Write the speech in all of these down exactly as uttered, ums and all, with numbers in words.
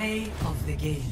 play of the game.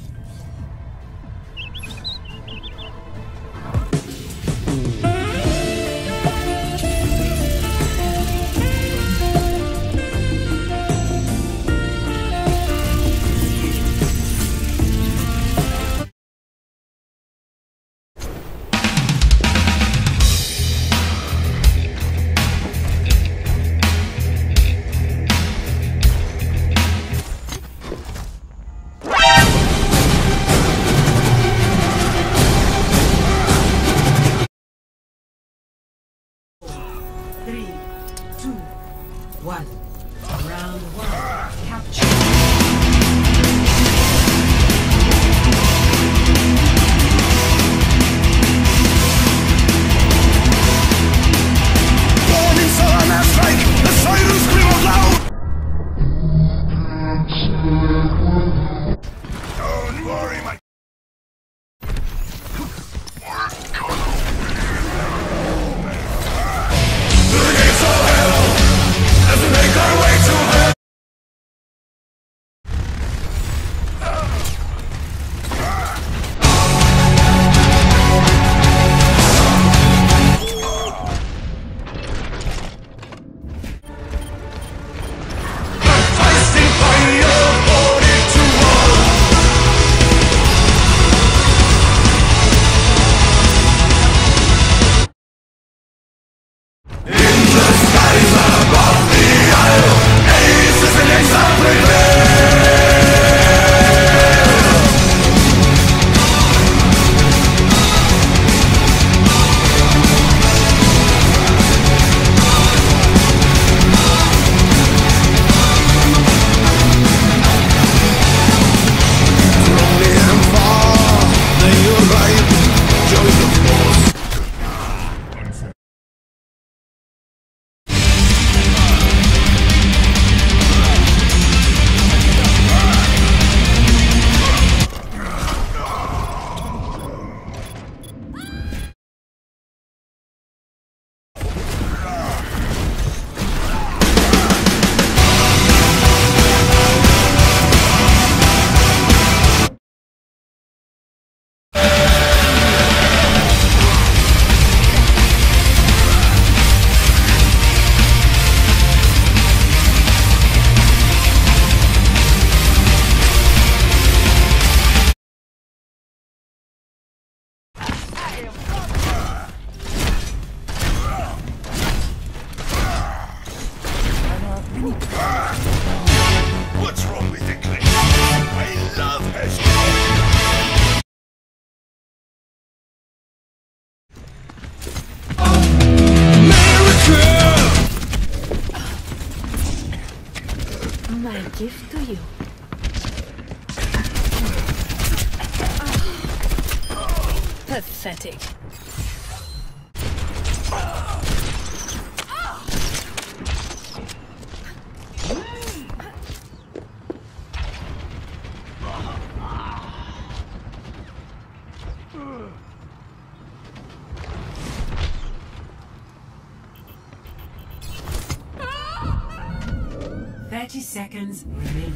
One. Round one. Capture. Warning, sir, I'm strike. The silence. What's wrong with it, Cliff? I love her. Miracle! My gift to you. Pathetic. Thirty seconds remaining.